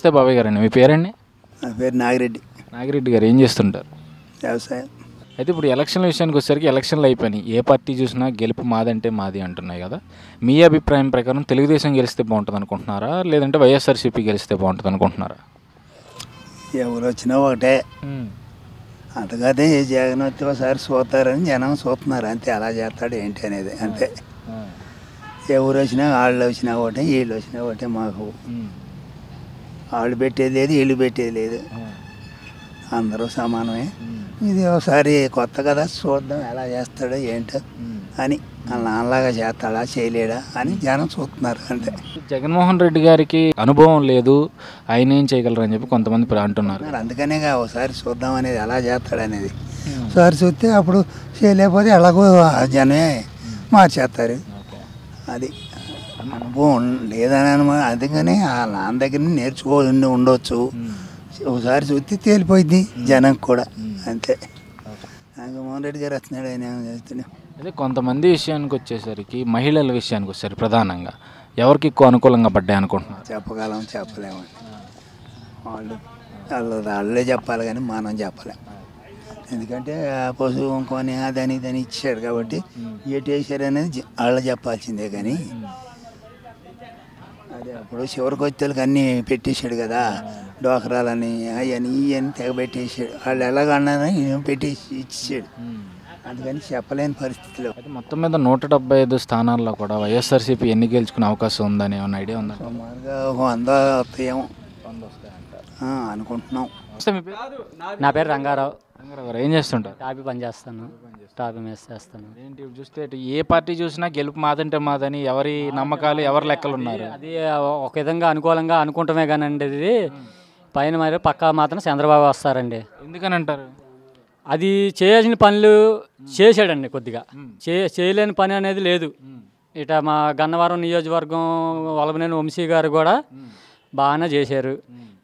నమస్తే బాబాయ్ గారండి, మీ పేరండి? నా పేరు నాగిరెడ్డి. నాగిరెడ్డి గారు ఏం చేస్తుంటారు? వ్యవసాయం. అయితే ఇప్పుడు ఎలక్షన్ల విషయానికి వచ్చేసరికి ఎలక్షన్లు అయిపోయినాయి, ఏ పార్టీ చూసినా గెలుపు మాదంటే మాది అంటున్నాయి కదా. మీ అభిప్రాయం ప్రకారం తెలుగుదేశం గెలిస్తే బాగుంటుంది అనుకుంటున్నారా, లేదంటే వైఎస్ఆర్సీపీ గెలిస్తే బాగుంటుంది అనుకుంటున్నారా? ఎవరు వచ్చినా ఒకటే, అంతకదే జగన్ వచ్చి ఒకసారి చూస్తారని జనం చూస్తున్నారు అంతే. అలా చేస్తాడు ఏంటి అనేది అంతే. ఎవరు వచ్చినా వాళ్ళు వచ్చినా ఒకటే, వీళ్ళు వచ్చినా ఒకటే. మాకు వాళ్ళు పెట్టేది లేదు, వీళ్ళు పెట్టేది లేదు, అందరూ సమానమే. ఇది ఒకసారి కొత్త కదా, చూద్దాం ఎలా చేస్తాడో ఏంటో అని. అలాగా చేస్తాడా చేయలేడా అని జనం చూస్తున్నారు అంతే. జగన్మోహన్ రెడ్డి గారికి అనుభవం లేదు, ఆయన ఏం చేయగలరు అని చెప్పి కొంతమంది అంటున్నారు. అందుకనే ఒకసారి చూద్దాం అనేది, ఎలా చేస్తాడు అనేది ఒకసారి చూస్తే అప్పుడు చేయలేకపోతే ఎలాగో జనమే మార్చేస్తారు. అది అనుభవం లేదని అనుమానం, అందుకని నా దగ్గర నేర్చుకో ఉండొచ్చు. ఒకసారి చూస్తే తేలిపోయింది జనం కూడా అంతే. జగన్మోహన్ రెడ్డి గారు వస్తున్నాడు, ఆయన చేస్తున్నాం. అదే కొంతమంది విషయానికి వచ్చేసరికి, మహిళల విషయానికి వచ్చేసరికి ప్రధానంగా ఎవరికి ఎక్కువ అనుకూలంగా పడ్డాయి అనుకుంటున్నారు? చెప్పగలం, చెప్పలేమండి. వాళ్ళు వాళ్ళే చెప్పాలి కానీ మనం చెప్పలేము. ఎందుకంటే పశువు కొని అదని దాన్ని ఇచ్చాడు కాబట్టి ఏటి వేసారు అనేది వాళ్ళు చెప్పాల్సిందే. కానీ అదే అప్పుడు చివరికి వచ్చేళ్ళకి అన్నీ పెట్టేశాడు కదా, డోకరాలని అవన్నీ ఇవన్నీ తెగబెట్టేసాడు. వాళ్ళు ఎలాగన్నారని పెట్టేసి ఇచ్చాడు, అందుకని చెప్పలేని పరిస్థితిలో. అయితే మొత్తం మీద 175 స్థానాల్లో కూడా వైఎస్ఆర్సీపీ ఎన్ని గెలుచుకునే అవకాశం ఉందని ఏమన్నా ఐడియా ఉందా? సుమారుగా 100 వస్తాయేమో అనుకుంటున్నాం. నా పేరు రంగారావు. ఏం చేస్తుంటారు? టాపీ పని చేస్తాను, టాపీ మీద చేస్తాను. ఏంటి చూస్తే ఏ పార్టీ చూసినా గెలుపు మాదంటే మాదని ఎవరి నమ్మకాలు ఎవరి లెక్కలు ఉన్నారు, అది ఒక విధంగా అనుకూలంగా అనుకుంటామే కానీ అండి. ఇది పైన మరి పక్కా మాత్రం చంద్రబాబు వస్తారండి. ఎందుకని అంటారు? అది చేయాల్సిన పనులు చేశాడండి, కొద్దిగా చేయలేని పని అనేది లేదు. ఇట మా గన్నవరం నియోజకవర్గం వలభనేని వంశీ గారు కూడా బాగానే చేశారు,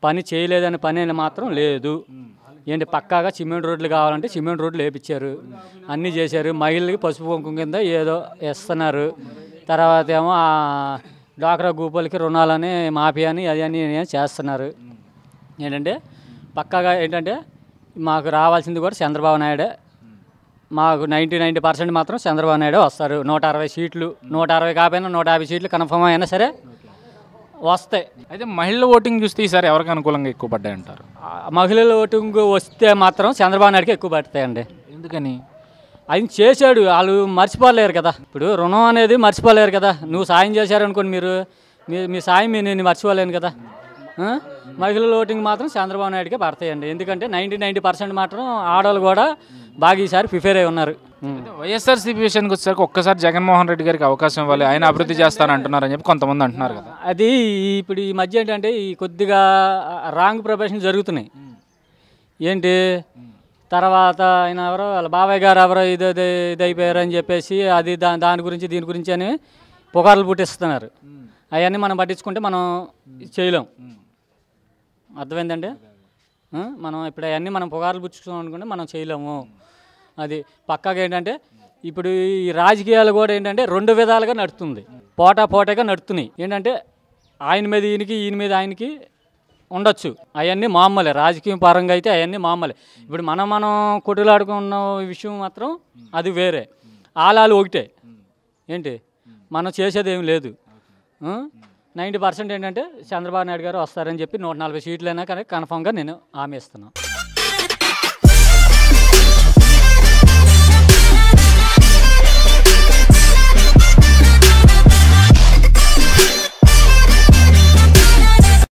పని చేయలేదనే పని మాత్రం లేదు. ఏంటి పక్కాగా సిమెంట్ రోడ్లు కావాలంటే సిమెంట్ రోడ్లు వేయించారు, అన్నీ చేశారు. మహిళలకి పసుపు కుంకుమ కింద ఏదో ఇస్తున్నారు. తర్వాత ఏమో డ్వాక్రా గ్రూపులకి రుణాలని మాఫీ అని అది అని చేస్తున్నారు. ఏంటంటే పక్కాగా ఏంటంటే మాకు రావాల్సింది కూడా చంద్రబాబు నాయుడే. మాకు 90% మాత్రం చంద్రబాబు నాయుడే వస్తారు. 160 సీట్లు, 160 కాకపోయినా 150 సీట్లు కన్ఫర్మ్ అయినా సరే వస్తాయి. అయితే మహిళల ఓటింగ్ చూస్తే ఈసారి ఎవరికి అనుకూలంగా ఎక్కువ పడ్డాయంటారు? మహిళల ఓటింగ్ వస్తే మాత్రం చంద్రబాబు నాయుడుకి ఎక్కువ పడతాయండి. ఎందుకని? ఆయన చేశాడు, వాళ్ళు మర్చిపోలేరు కదా. ఇప్పుడు రుణం అనేది మర్చిపోలేరు కదా. నువ్వు సాయం చేశారనుకోండి, మీ సాయం నేను మర్చిపోలేను కదా. మహిళల ఓటింగ్ మాత్రం చంద్రబాబు నాయుడుకే పడతాయండి. ఎందుకంటే 90% మాత్రం ఆడవాళ్ళు కూడా బాగా ఈసారి ప్రిపేర్ అయి ఉన్నారు. వైఎస్ఆర్సీపీ విషయానికి వచ్చేసరికి ఒక్కసారి జగన్మోహన్ రెడ్డి గారికి అవకాశం ఇవ్వాలి, ఆయన అభివృద్ధి చేస్తానంటున్నారని చెప్పి కొంతమంది అంటున్నారు కదా. అది ఇప్పుడు ఈ మధ్య ఏంటంటే ఈ కొద్దిగా రాంగ్ ప్రొఫెషన్ జరుగుతున్నాయి. ఏంటి తర్వాత ఆయన ఎవరో వాళ్ళ బాబాయ్ గారు ఎవరో ఇది అయిపోయారు అని చెప్పేసి అది దాని గురించి దీని గురించి అని పుకార్లు పుట్టిస్తున్నారు. అవన్నీ మనం పట్టించుకుంటే మనం చేయలేం. అర్థమైందండి? మనం ఇప్పుడు అవన్నీ మనం పుకార్లు పుచ్చుకున్నాం అనుకుంటే మనం చేయలేము. అది పక్కాగా ఏంటంటే ఇప్పుడు ఈ రాజకీయాలు కూడా ఏంటంటే రెండు విధాలుగా నడుస్తుంది, పోటాపోటాగా నడుతున్నాయి. ఏంటంటే ఆయన మీద ఈయనకి, ఈయన మీద ఆయనకి ఉండొచ్చు. అవన్నీ మామూలే, రాజకీయ పరంగా అయితే అవన్నీ మామూలే. ఇప్పుడు మనం కొట్టులాడుకున్న విషయం మాత్రం అది వేరే, ఆలాలు ఒకటే. ఏంటి మనం చేసేది ఏం లేదు. 90% ఏంటంటే చంద్రబాబు నాయుడు గారు వస్తారని చెప్పి 140 సీట్లైనా కానీ కన్ఫామ్గా నేను హామీ ఇస్తున్నాను.